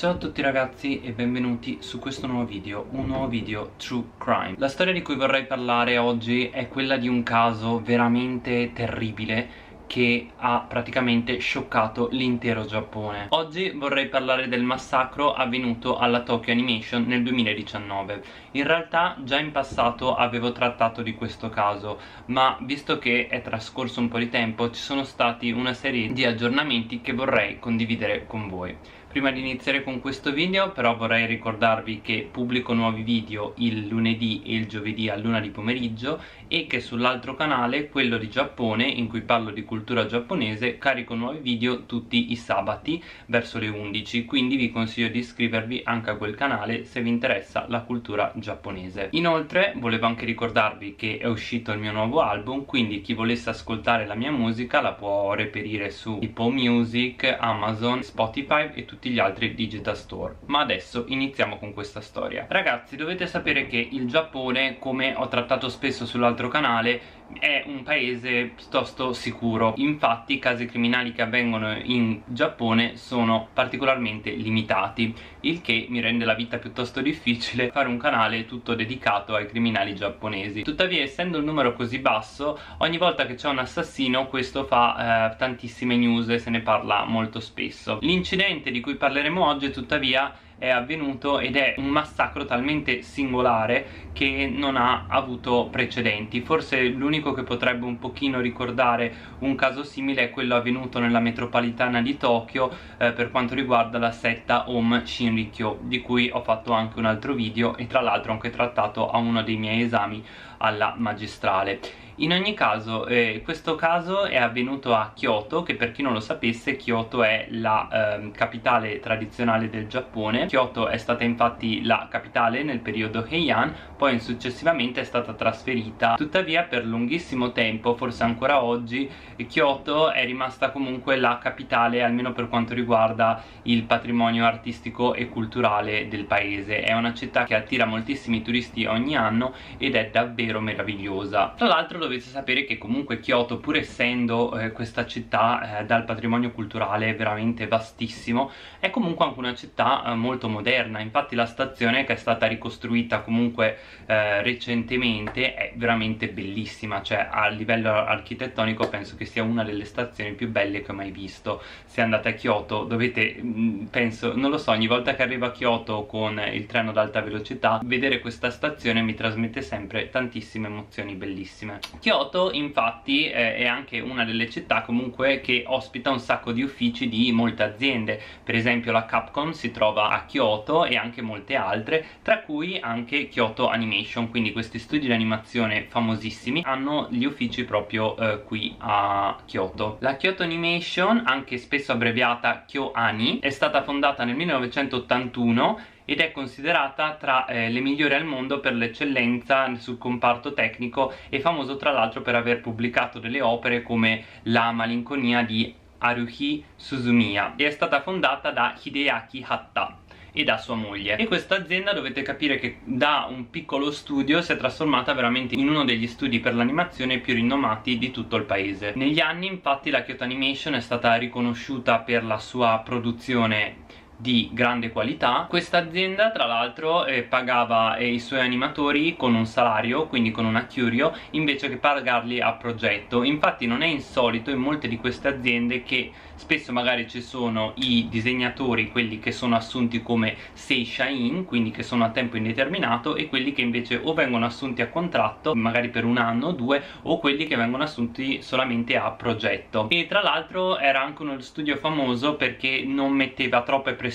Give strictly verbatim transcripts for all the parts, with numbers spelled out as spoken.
Ciao a tutti ragazzi e benvenuti su questo nuovo video, un nuovo video True Crime. La storia di cui vorrei parlare oggi è quella di un caso veramente terribile che ha praticamente scioccato l'intero Giappone. Oggi vorrei parlare del massacro avvenuto alla Kyoto Animation nel duemiladiciannove. In realtà già in passato avevo trattato di questo caso, ma visto che è trascorso un po' di tempo ci sono stati una serie di aggiornamenti che vorrei condividere con voi. Prima di iniziare con questo video però vorrei ricordarvi che pubblico nuovi video il lunedì e il giovedì all'una di pomeriggio e che sull'altro canale, quello di Giappone, in cui parlo di cultura giapponese, carico nuovi video tutti i sabati verso le undici, quindi vi consiglio di iscrivervi anche a quel canale se vi interessa la cultura giapponese. Inoltre volevo anche ricordarvi che è uscito il mio nuovo album, quindi chi volesse ascoltare la mia musica la può reperire su Apple Music, Amazon, Spotify e tutti gli altri digital store. Ma adesso iniziamo con questa storia. Ragazzi, dovete sapere che il Giappone, come ho trattato spesso sull'altro canale, è un paese piuttosto sicuro. Infatti i casi criminali che avvengono in Giappone sono particolarmente limitati, il che mi rende la vita piuttosto difficile fare un canale tutto dedicato ai criminali giapponesi. Tuttavia, essendo un numero così basso, ogni volta che c'è un assassino questo fa eh, tantissime news e se ne parla molto spesso. L'incidente di cui parleremo oggi tuttavia è avvenuto ed è un massacro talmente singolare che non ha avuto precedenti. Forse l'unico che potrebbe un pochino ricordare un caso simile è quello avvenuto nella metropolitana di Tokyo eh, per quanto riguarda la setta Aum Shinrikyo, di cui ho fatto anche un altro video e tra l'altro ho anche trattato a uno dei miei esami alla magistrale. In ogni caso eh, questo caso è avvenuto a Kyoto, che per chi non lo sapesse Kyoto è la eh, capitale tradizionale del Giappone. Kyoto è stata infatti la capitale nel periodo Heian, poi successivamente è stata trasferita. Tuttavia per lunghissimo tempo, forse ancora oggi, Kyoto è rimasta comunque la capitale, almeno per quanto riguarda il patrimonio artistico e culturale del paese. È una città che attira moltissimi turisti ogni anno ed è davvero meravigliosa. Tra l'altro dovete sapere che comunque Kyoto, pur essendo eh, questa città eh, dal patrimonio culturale veramente vastissimo, è comunque anche una città eh, molto moderna. Infatti la stazione, che è stata ricostruita comunque eh, recentemente, è veramente bellissima, cioè a livello architettonico penso che sia una delle stazioni più belle che ho mai visto. Se andate a Kyoto dovete, mh, penso, non lo so, ogni volta che arrivo a Kyoto con il treno ad alta velocità vedere questa stazione mi trasmette sempre tantissime emozioni bellissime. Kyoto infatti eh, è anche una delle città comunque che ospita un sacco di uffici di molte aziende. Per esempio la Capcom si trova a Kyoto e anche molte altre, tra cui anche Kyoto Animation, quindi questi studi di animazione famosissimi hanno gli uffici proprio eh, qui a Kyoto. La Kyoto Animation, anche spesso abbreviata KyoAni, è stata fondata nel millenovecentottantuno ed è considerata tra eh, le migliori al mondo per l'eccellenza sul comparto tecnico e famoso tra l'altro per aver pubblicato delle opere come La Malinconia di Haruhi Suzumiya, e è stata fondata da Hideaki Hatta e da sua moglie. E questa azienda dovete capire che da un piccolo studio si è trasformata veramente in uno degli studi per l'animazione più rinomati di tutto il paese. Negli anni infatti la Kyoto Animation è stata riconosciuta per la sua produzione di grande qualità. Questa azienda tra l'altro eh, pagava eh, i suoi animatori con un salario, quindi con una Kyuryo, invece che pagarli a progetto. Infatti non è insolito in molte di queste aziende che spesso magari ci sono i disegnatori, quelli che sono assunti come seishain, quindi che sono a tempo indeterminato, e quelli che invece o vengono assunti a contratto magari per un anno o due, o quelli che vengono assunti solamente a progetto. E tra l'altro era anche uno studio famoso perché non metteva troppe pressioni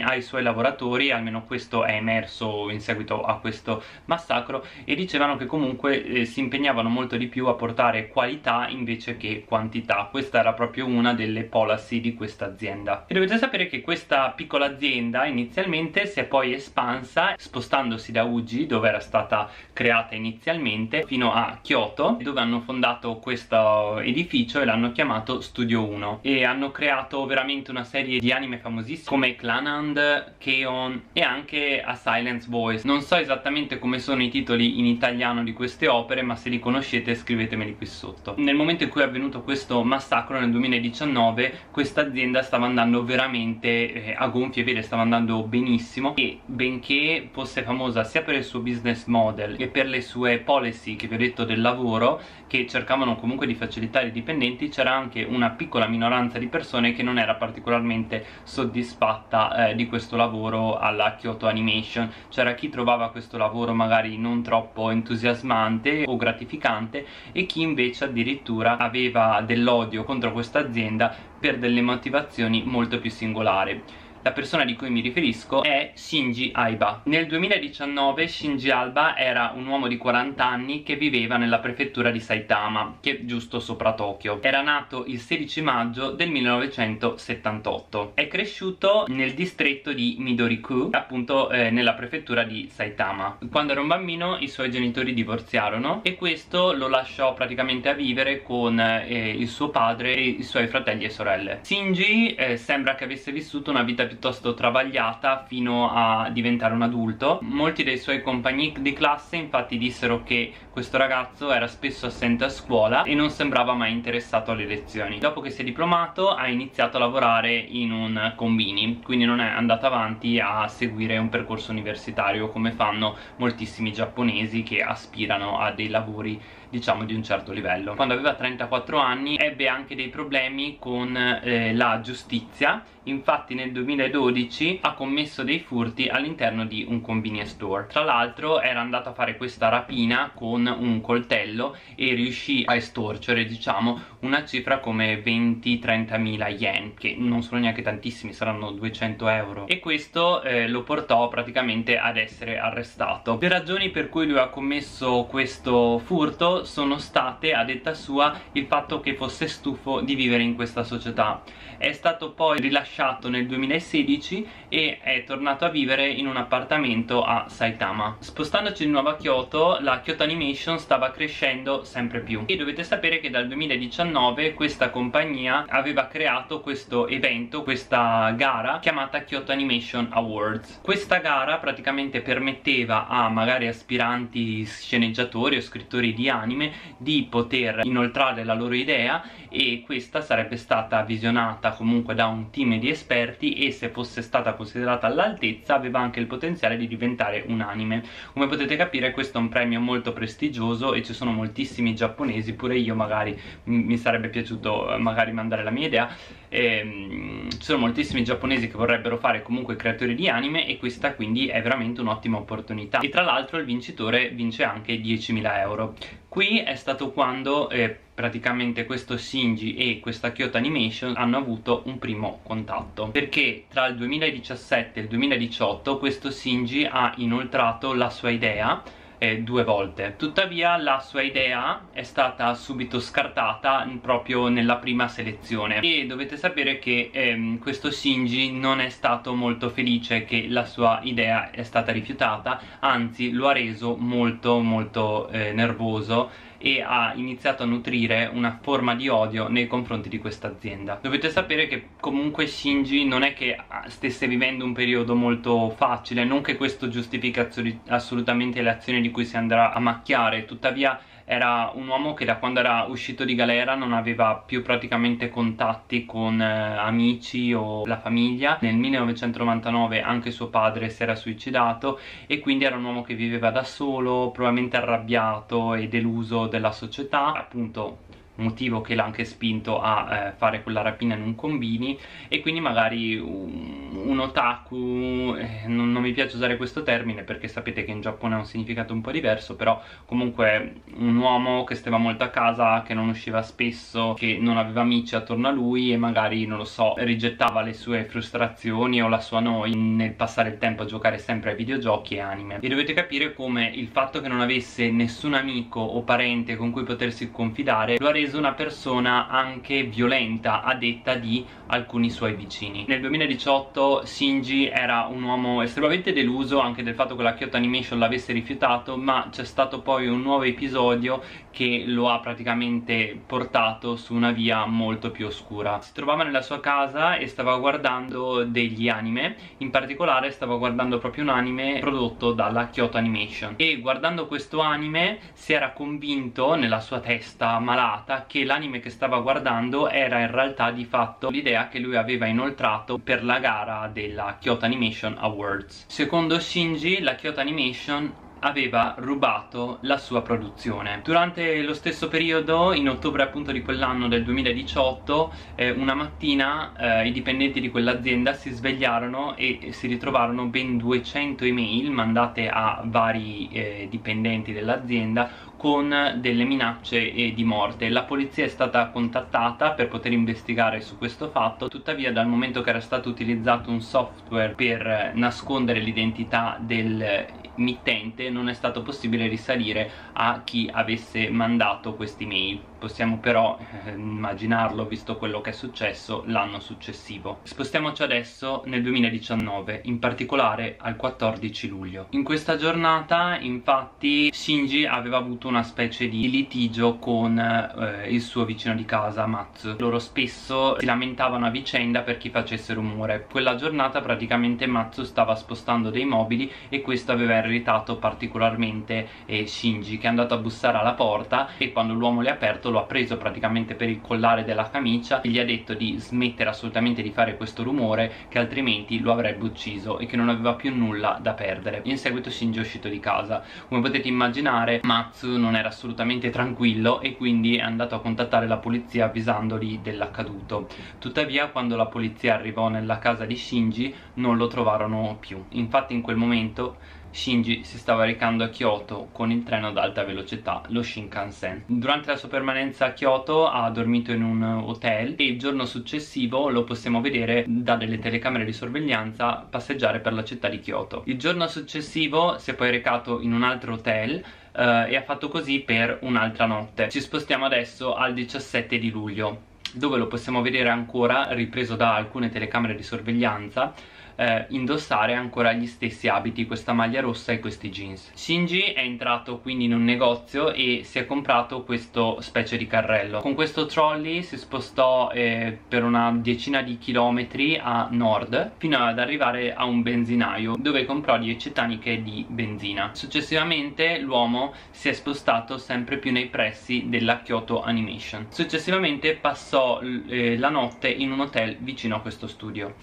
ai suoi lavoratori, almeno questo è emerso in seguito a questo massacro, e dicevano che comunque eh, si impegnavano molto di più a portare qualità invece che quantità. Questa era proprio una delle policy di questa azienda. E dovete sapere che questa piccola azienda inizialmente si è poi espansa, spostandosi da Uji, dove era stata creata inizialmente, fino a Kyoto, dove hanno fondato questo edificio e l'hanno chiamato Studio uno, e hanno creato veramente una serie di anime famosissime come Giappone, Clannad, Khon e anche a Silent Voice. Non so esattamente come sono i titoli in italiano di queste opere, ma se li conoscete scrivetemeli qui sotto. Nel momento in cui è avvenuto questo massacro nel duemiladiciannove, questa azienda stava andando veramente eh, a gonfie vele, stava andando benissimo, e benché fosse famosa sia per il suo business model e per le sue policy che vi ho detto del lavoro, che cercavano comunque di facilitare i dipendenti, c'era anche una piccola minoranza di persone che non era particolarmente soddisfatta eh, di questo lavoro alla Kyoto Animation. C'era chi trovava questo lavoro magari non troppo entusiasmante o gratificante, e chi invece addirittura aveva dell'odio contro questa azienda per delle motivazioni molto più singolari. La persona di cui mi riferisco è Shinji Aoba. Nel duemiladiciannove Shinji Aoba era un uomo di quaranta anni che viveva nella prefettura di Saitama, che è giusto sopra Tokyo. Era nato il sedici maggio del millenovecentosettantotto. È cresciuto nel distretto di Midoriku, appunto eh, nella prefettura di Saitama. Quando era un bambino i suoi genitori divorziarono, e questo lo lasciò praticamente a vivere con eh, il suo padre e i suoi fratelli e sorelle. Shinji eh, sembra che avesse vissuto una vita più piuttosto travagliata fino a diventare un adulto. Molti dei suoi compagni di classe infatti dissero che questo ragazzo era spesso assente a scuola e non sembrava mai interessato alle lezioni. Dopo che si è diplomato ha iniziato a lavorare in un combini, quindi non è andato avanti a seguire un percorso universitario come fanno moltissimi giapponesi che aspirano a dei lavori diciamo di un certo livello. Quando aveva trentaquattro anni ebbe anche dei problemi con eh, la giustizia. Infatti nel duemiladodici ha commesso dei furti all'interno di un convenience store. Tra l'altro era andato a fare questa rapina con un coltello e riuscì a estorcere diciamo una cifra come venti trenta mila yen, che non sono neanche tantissimi, saranno duecento euro, e questo eh, lo portò praticamente ad essere arrestato. Le ragioni per cui lui ha commesso questo furto sono state, a detta sua, il fatto che fosse stufo di vivere in questa società. È stato poi rilasciato nel duemilasedici e è tornato a vivere in un appartamento a Saitama. Spostandoci di nuovo a Kyoto, la Kyoto Animation stava crescendo sempre più, e dovete sapere che dal duemiladiciannove questa compagnia aveva creato questo evento, questa gara chiamata Kyoto Animation Awards. Questa gara praticamente permetteva a magari aspiranti sceneggiatori o scrittori di anime di poter inoltrare la loro idea, e questa sarebbe stata visionata comunque da un team di esperti, e se fosse stata considerata all'altezza aveva anche il potenziale di diventare un anime. Come potete capire questo è un premio molto prestigioso e ci sono moltissimi giapponesi, pure io magari mi sarebbe piaciuto magari mandare la mia idea. Ehm, ci sono moltissimi giapponesi che vorrebbero fare comunque creatori di anime, e questa quindi è veramente un'ottima opportunità, e tra l'altro il vincitore vince anche diecimila euro. Qui è stato quando eh, praticamente questo Shinji e questa Kyoto Animation hanno avuto un primo contatto, perché tra il duemiladiciassette e il duemiladiciotto questo Shinji ha inoltrato la sua idea eh, due volte. Tuttavia la sua idea è stata subito scartata proprio nella prima selezione, e dovete sapere che ehm, questo Shinji non è stato molto felice che la sua idea è stata rifiutata, anzi lo ha reso molto molto eh, nervoso, e ha iniziato a nutrire una forma di odio nei confronti di questa azienda. Dovete sapere che comunque Shinji non è che stesse vivendo un periodo molto facile, non che questo giustifica assolutamente le azioni di cui si andrà a macchiare, tuttavia era un uomo che da quando era uscito di galera non aveva più praticamente contatti con eh, amici o la famiglia. Nel millenovecentonovantanove anche suo padre si era suicidato, e quindi era un uomo che viveva da solo, probabilmente arrabbiato e deluso della società, appunto motivo che l'ha anche spinto a eh, fare quella rapina in un combini. E quindi magari un, un otaku, eh, non, non mi piace usare questo termine perché sapete che in Giappone ha un significato un po' diverso, però comunque un uomo che stava molto a casa, che non usciva spesso, che non aveva amici attorno a lui, e magari, non lo so, rigettava le sue frustrazioni o la sua noia nel passare il tempo a giocare sempre ai videogiochi e anime. E dovete capire come il fatto che non avesse nessun amico o parente con cui potersi confidare lo ha reso una persona anche violenta, a detta di alcuni suoi vicini. Nel duemiladiciotto tempo Shinji era un uomo estremamente deluso anche del fatto che la Kyoto Animation l'avesse rifiutato, ma c'è stato poi un nuovo episodio che lo ha praticamente portato su una via molto più oscura. Si trovava nella sua casa e stava guardando degli anime, in particolare stava guardando proprio un anime prodotto dalla Kyoto Animation, e guardando questo anime si era convinto nella sua testa malata che l'anime che stava guardando era in realtà di fatto l'idea che lui aveva inoltrato per la gara della Kyoto Animation Awards. Secondo Shinji la Kyoto Animation aveva rubato la sua produzione. Durante lo stesso periodo, in ottobre appunto di quell'anno del duemiladiciotto, eh, una mattina eh, i dipendenti di quell'azienda si svegliarono e si ritrovarono ben duecento email mandate a vari eh, dipendenti dell'azienda con delle minacce eh, di morte. La polizia è stata contattata per poter investigare su questo fatto, tuttavia dal momento che era stato utilizzato un software per nascondere l'identità del mittente non è stato possibile risalire a chi avesse mandato queste mail. Possiamo però eh, immaginarlo visto quello che è successo l'anno successivo. Spostiamoci adesso nel duemiladiciannove, in particolare al quattordici luglio. In questa giornata infatti Shinji aveva avuto una specie di litigio con eh, il suo vicino di casa Matsu. Loro spesso si lamentavano a vicenda per chi facesse rumore. Quella giornata praticamente Matsu stava spostando dei mobili e questo aveva irritato particolarmente eh, Shinji, che è andato a bussare alla porta e quando l'uomo le ha aperto lo ha preso praticamente per il collare della camicia e gli ha detto di smettere assolutamente di fare questo rumore, che altrimenti lo avrebbe ucciso e che non aveva più nulla da perdere. In seguito Shinji è uscito di casa. Come potete immaginare Matsu non era assolutamente tranquillo e quindi è andato a contattare la polizia avvisandoli dell'accaduto. Tuttavia quando la polizia arrivò nella casa di Shinji non lo trovarono più. Infatti in quel momento Shinji si stava recando a Kyoto con il treno ad alta velocità, lo Shinkansen. Durante la sua permanenza a Kyoto ha dormito in un hotel e il giorno successivo lo possiamo vedere da delle telecamere di sorveglianza passeggiare per la città di Kyoto. Il giorno successivo si è poi recato in un altro hotel uh, e ha fatto così per un'altra notte. Ci spostiamo adesso al diciassette di luglio, dove lo possiamo vedere ancora ripreso da alcune telecamere di sorveglianza Eh, indossare ancora gli stessi abiti, questa maglia rossa e questi jeans. Shinji è entrato quindi in un negozio e si è comprato questo specie di carrello. Con questo trolley si spostò eh, per una decina di chilometri a nord fino ad arrivare a un benzinaio dove comprò dieci taniche di benzina. Successivamente l'uomo si è spostato sempre più nei pressi della Kyoto Animation. Successivamente passò eh, la notte in un hotel vicino a questo studio.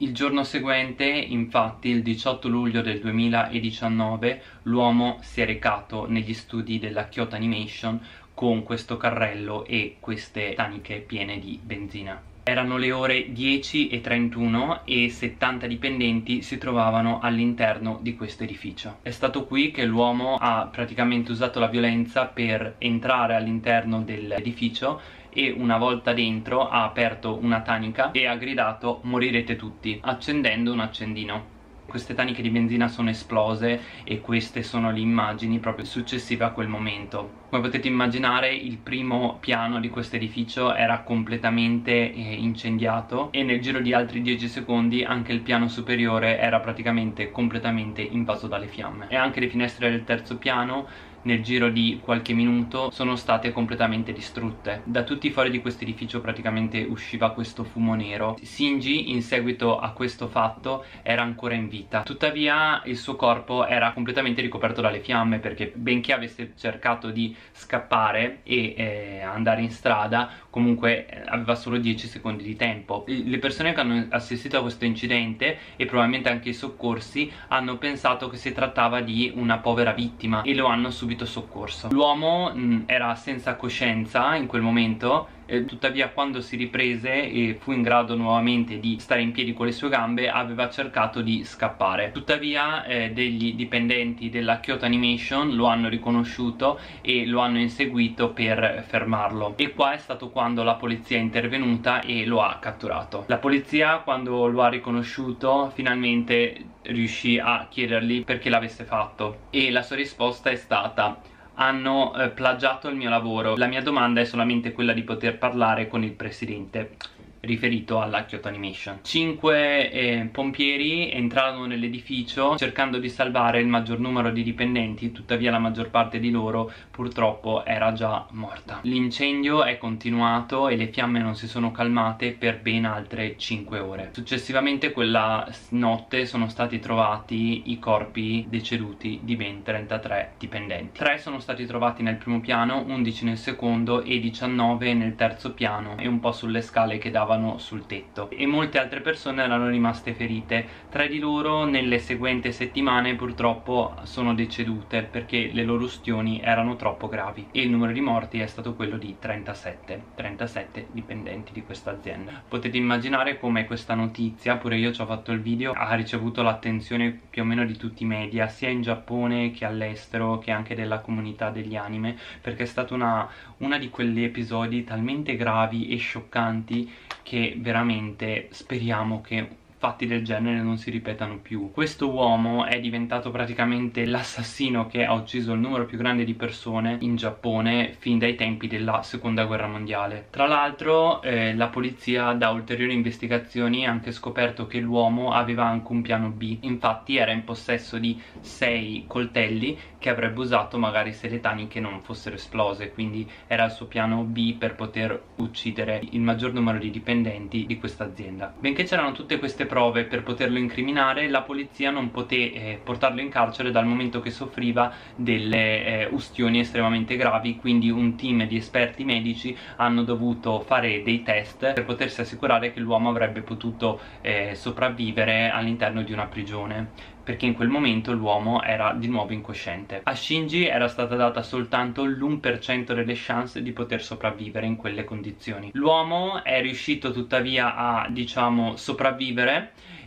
Il giorno seguente, infatti, il diciotto luglio del duemiladiciannove, l'uomo si è recato negli studi della Kyoto Animation con questo carrello e queste taniche piene di benzina. Erano le ore dieci e trentuno e settanta dipendenti si trovavano all'interno di questo edificio. È stato qui che l'uomo ha praticamente usato la violenza per entrare all'interno dell'edificio e una volta dentro ha aperto una tanica e ha gridato "morirete tutti" accendendo un accendino. Queste taniche di benzina sono esplose e queste sono le immagini proprio successive a quel momento. Come potete immaginare il primo piano di questo edificio era completamente eh, incendiato e nel giro di altri dieci secondi anche il piano superiore era praticamente completamente invaso dalle fiamme. E anche le finestre del terzo piano nel giro di qualche minuto sono state completamente distrutte. Da tutti i fori di questo edificio praticamente usciva questo fumo nero. Shinji in seguito a questo fatto era ancora in vita, tuttavia il suo corpo era completamente ricoperto dalle fiamme perché benché avesse cercato di scappare e eh, andare in strada, comunque aveva solo dieci secondi di tempo. Le persone che hanno assistito a questo incidente e probabilmente anche i soccorsi hanno pensato che si trattava di una povera vittima e lo hanno subito soccorso. L'uomo era senza coscienza in quel momento, eh, tuttavia quando si riprese e fu in grado nuovamente di stare in piedi con le sue gambe aveva cercato di scappare. Tuttavia eh, degli dipendenti della Kyoto Animation lo hanno riconosciuto e lo hanno inseguito per fermarlo, e qua è stato quando la polizia è intervenuta e lo ha catturato. La polizia quando lo ha riconosciuto finalmente riuscì a chiedergli perché l'avesse fatto e la sua risposta è stata: hanno eh, plagiato il mio lavoro, la mia domanda è solamente quella di poter parlare con il presidente. riferito alla Kyoto Animation. Cinque eh, pompieri entrarono nell'edificio cercando di salvare il maggior numero di dipendenti, tuttavia la maggior parte di loro purtroppo era già morta. L'incendio è continuato e le fiamme non si sono calmate per ben altre cinque ore. Successivamente quella notte sono stati trovati i corpi deceduti di ben trentatré dipendenti. Tre sono stati trovati nel primo piano, undici nel secondo e diciannove nel terzo piano e un po' sulle scale che davano sul tetto, e molte altre persone erano rimaste ferite. Tre di loro nelle seguenti settimane purtroppo sono decedute perché le loro ustioni erano troppo gravi e il numero di morti è stato quello di trentasette, trentasette dipendenti di questa azienda. Potete immaginare come questa notizia, pure io ci ho fatto il video, ha ricevuto l'attenzione più o meno di tutti i media, sia in Giappone che all'estero, che anche della comunità degli anime, perché è stata una, una di quegli episodi talmente gravi e scioccanti che veramente speriamo che fatti del genere non si ripetano più. Questo uomo è diventato praticamente l'assassino che ha ucciso il numero più grande di persone in Giappone fin dai tempi della seconda guerra mondiale. Tra l'altro eh, la polizia, da ulteriori investigazioni, ha anche scoperto che l'uomo aveva anche un piano B. Infatti era in possesso di sei coltelli che avrebbe usato magari se le taniche non fossero esplose, quindi era il suo piano B per poter uccidere il maggior numero di dipendenti di questa azienda. Benché c'erano tutte queste prove per poterlo incriminare, la polizia non poté eh, portarlo in carcere dal momento che soffriva delle eh, ustioni estremamente gravi, quindi un team di esperti medici hanno dovuto fare dei test per potersi assicurare che l'uomo avrebbe potuto eh, sopravvivere all'interno di una prigione, perché in quel momento l'uomo era di nuovo incosciente. A Shinji era stata data soltanto l'uno per cento delle chance di poter sopravvivere in quelle condizioni. L'uomo è riuscito tuttavia a, diciamo, sopravvivere,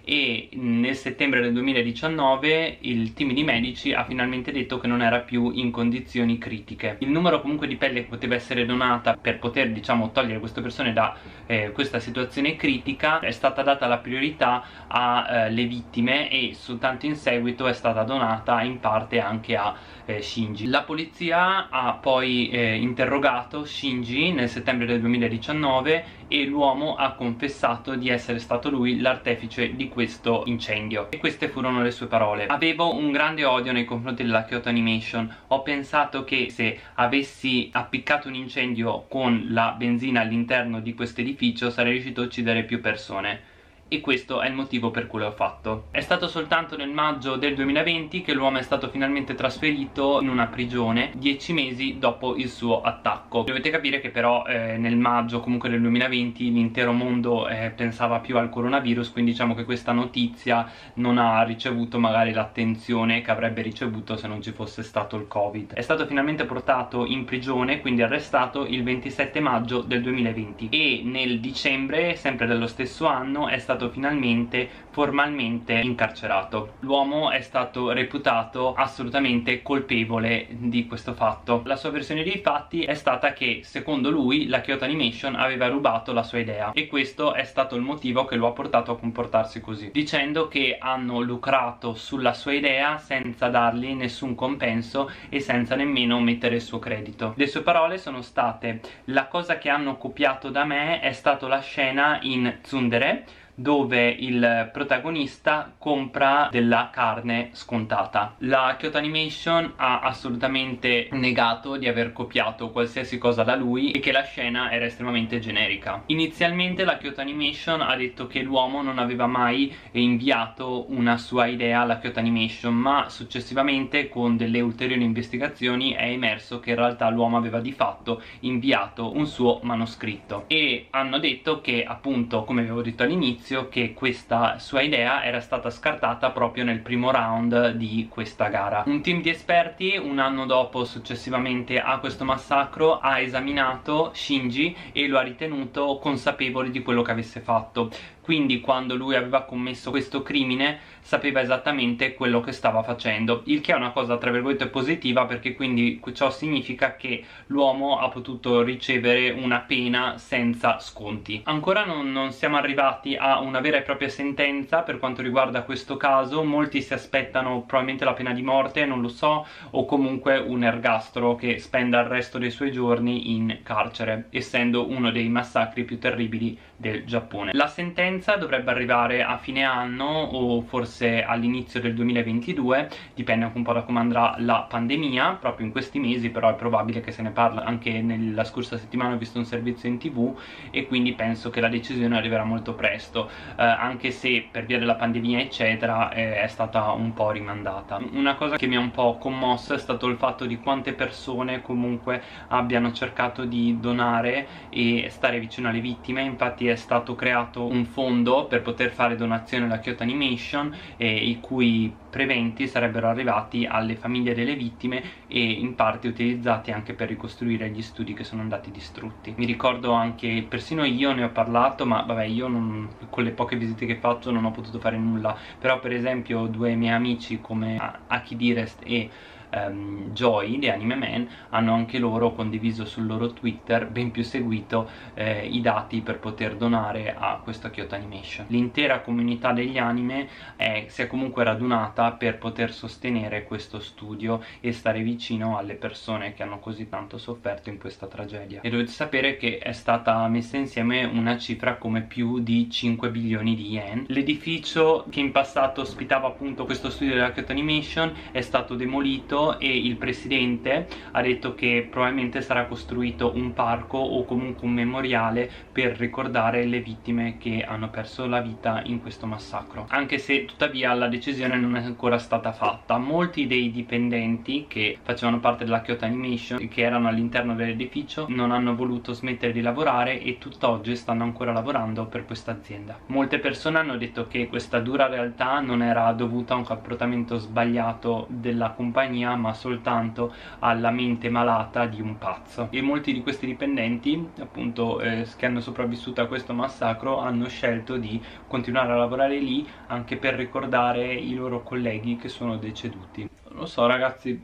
e nel settembre del duemiladiciannove il team di medici ha finalmente detto che non era più in condizioni critiche. Il numero comunque di pelle che poteva essere donata per poter, diciamo, togliere queste persone da eh, questa situazione critica, è stata data la priorità alle eh, vittime, e soltanto in seguito è stata donata in parte anche a eh, Shinji. La polizia ha poi eh, interrogato Shinji nel settembre del duemiladiciannove e l'uomo ha confessato di essere stato lui l'artefice di questo incendio, e queste furono le sue parole. Avevo un grande odio nei confronti della Kyoto Animation. Ho pensato che se avessi appiccato un incendio con la benzina all'interno di questo edificio sarei riuscito a uccidere più persone, e questo è il motivo per cui l'ho fatto. È stato soltanto nel maggio del duemilaventi che l'uomo è stato finalmente trasferito in una prigione, dieci mesi dopo il suo attacco. Dovete capire che però eh, nel maggio comunque del duemilaventi l'intero mondo eh, pensava più al coronavirus, quindi diciamo che questa notizia non ha ricevuto magari l'attenzione che avrebbe ricevuto se non ci fosse stato il Covid. È stato finalmente portato in prigione, quindi arrestato, il ventisette maggio del duemilaventi, e nel dicembre sempre dello stesso anno è stato finalmente formalmente incarcerato. L'uomo è stato reputato assolutamente colpevole di questo fatto. La sua versione dei fatti è stata che, secondo lui, la Kyoto Animation aveva rubato la sua idea, e questo è stato il motivo che lo ha portato a comportarsi così, dicendo che hanno lucrato sulla sua idea senza dargli nessun compenso e senza nemmeno mettere il suo credito. Le sue parole sono state: la cosa che hanno copiato da me è stata la scena in Tsundere dove il protagonista compra della carne scontata. La Kyoto Animation ha assolutamente negato di aver copiato qualsiasi cosa da lui e che la scena era estremamente generica. Inizialmente la Kyoto Animation ha detto che l'uomo non aveva mai inviato una sua idea alla Kyoto Animation, ma successivamente con delle ulteriori investigazioni è emerso che in realtà l'uomo aveva di fatto inviato un suo manoscritto, e hanno detto che, appunto, come avevo detto all'inizio, che questa sua idea era stata scartata proprio nel primo round di questa gara. Un team di esperti, un anno dopo, successivamente a questo massacro, ha esaminato Shinji e lo ha ritenuto consapevole di quello che avesse fatto. Quindi quando lui aveva commesso questo crimine sapeva esattamente quello che stava facendo, il che è una cosa, tra virgolette, positiva, perché quindi ciò significa che l'uomo ha potuto ricevere una pena senza sconti. Ancora non, non siamo arrivati a stata una vera e propria sentenza per quanto riguarda questo caso. Molti si aspettano probabilmente la pena di morte, non lo so, o comunque un ergastolo che spenda il resto dei suoi giorni in carcere, essendo uno dei massacri più terribili del Giappone. La sentenza dovrebbe arrivare a fine anno o forse all'inizio del duemilaventidue, dipende anche un po' da come andrà la pandemia, proprio in questi mesi, però è probabile che se ne parla. Anche nella scorsa settimana ho visto un servizio in tv e quindi penso che la decisione arriverà molto presto, eh, anche se per via della pandemia eccetera eh, è stata un po' rimandata. Una cosa che mi ha un po' commosso è stato il fatto di quante persone comunque abbiano cercato di donare e stare vicino alle vittime. Infatti è stato creato un fondo per poter fare donazione alla Kyoto Animation, eh, i cui preventi sarebbero arrivati alle famiglie delle vittime e in parte utilizzati anche per ricostruire gli studi che sono andati distrutti. Mi ricordo anche, persino io ne ho parlato, ma vabbè, io non, con le poche visite che faccio non ho potuto fare nulla, però per esempio due miei amici come Akidirest e Um, Joy di Anime Man hanno anche loro condiviso sul loro Twitter, ben più seguito, eh, i dati per poter donare a questa Kyoto Animation. L'intera comunità degli anime è, si è comunque radunata per poter sostenere questo studio e stare vicino alle persone che hanno così tanto sofferto in questa tragedia. E dovete sapere che è stata messa insieme una cifra come più di cinque miliardi di yen. L'edificio che in passato ospitava appunto questo studio della Kyoto Animation è stato demolito e il presidente ha detto che probabilmente sarà costruito un parco o comunque un memoriale per ricordare le vittime che hanno perso la vita in questo massacro, anche se tuttavia la decisione non è ancora stata fatta. Molti dei dipendenti che facevano parte della Kyoto Animation e che erano all'interno dell'edificio non hanno voluto smettere di lavorare e tutt'oggi stanno ancora lavorando per questa azienda. Molte persone hanno detto che questa dura realtà non era dovuta a un comportamento sbagliato della compagnia, ma soltanto alla mente malata di un pazzo, e molti di questi dipendenti appunto eh, che hanno sopravvissuto a questo massacro hanno scelto di continuare a lavorare lì anche per ricordare i loro colleghi che sono deceduti. Lo so ragazzi,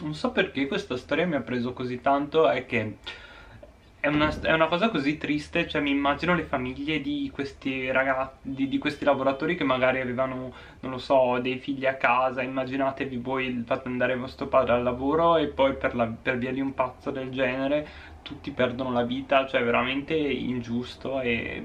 non so perché questa storia mi ha preso così tanto, è che È una, è una cosa così triste, cioè mi immagino le famiglie di questi ragazzi, di, di questi lavoratori che magari avevano, non lo so, dei figli a casa. Immaginatevi voi, fate andare vostro padre al lavoro e poi per, la, per via di un pazzo del genere tutti perdono la vita, cioè è veramente ingiusto e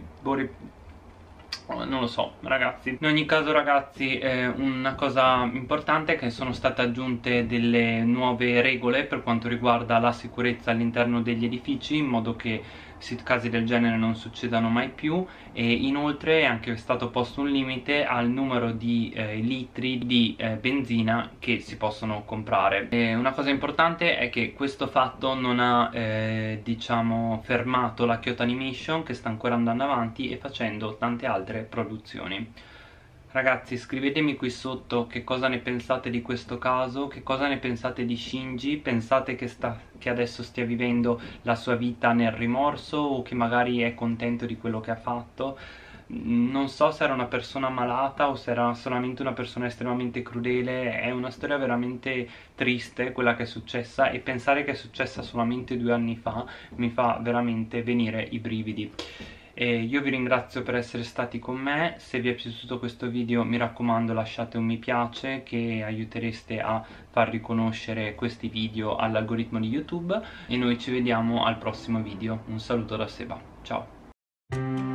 non lo so ragazzi. In ogni caso ragazzi, eh, una cosa importante è che sono state aggiunte delle nuove regole per quanto riguarda la sicurezza all'interno degli edifici, in modo che casi del genere non succedano mai più, e inoltre è anche stato posto un limite al numero di eh, litri di eh, benzina che si possono comprare. E una cosa importante è che questo fatto non ha eh, diciamo fermato la Kyoto Animation, che sta ancora andando avanti e facendo tante altre produzioni. Ragazzi, scrivetemi qui sotto che cosa ne pensate di questo caso, che cosa ne pensate di Shinji. Pensate che, sta, che adesso stia vivendo la sua vita nel rimorso, o che magari è contento di quello che ha fatto? Non so se era una persona malata o se era solamente una persona estremamente crudele. È una storia veramente triste quella che è successa, e pensare che è successa solamente due anni fa mi fa veramente venire i brividi. E io vi ringrazio per essere stati con me. Se vi è piaciuto questo video mi raccomando lasciate un mi piace, che aiutereste a far riconoscere questi video all'algoritmo di YouTube, e noi ci vediamo al prossimo video. Un saluto da Seba, ciao!